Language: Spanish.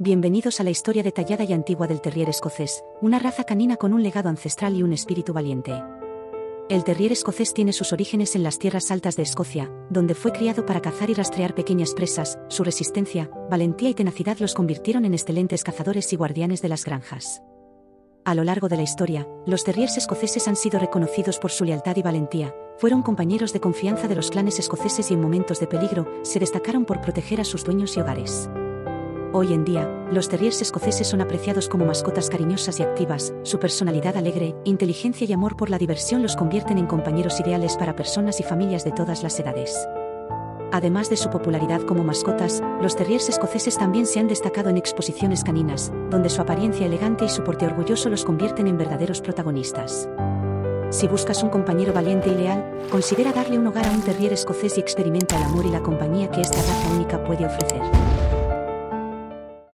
Bienvenidos a la historia detallada y antigua del terrier escocés, una raza canina con un legado ancestral y un espíritu valiente. El terrier escocés tiene sus orígenes en las tierras altas de Escocia, donde fue criado para cazar y rastrear pequeñas presas. Su resistencia, valentía y tenacidad los convirtieron en excelentes cazadores y guardianes de las granjas. A lo largo de la historia, los terriers escoceses han sido reconocidos por su lealtad y valentía. Fueron compañeros de confianza de los clanes escoceses y en momentos de peligro, se destacaron por proteger a sus dueños y hogares. Hoy en día, los terriers escoceses son apreciados como mascotas cariñosas y activas. Su personalidad alegre, inteligencia y amor por la diversión los convierten en compañeros ideales para personas y familias de todas las edades. Además de su popularidad como mascotas, los terriers escoceses también se han destacado en exposiciones caninas, donde su apariencia elegante y su porte orgulloso los convierten en verdaderos protagonistas. Si buscas un compañero valiente y leal, considera darle un hogar a un terrier escocés y experimenta el amor y la compañía que esta raza única puede ofrecer.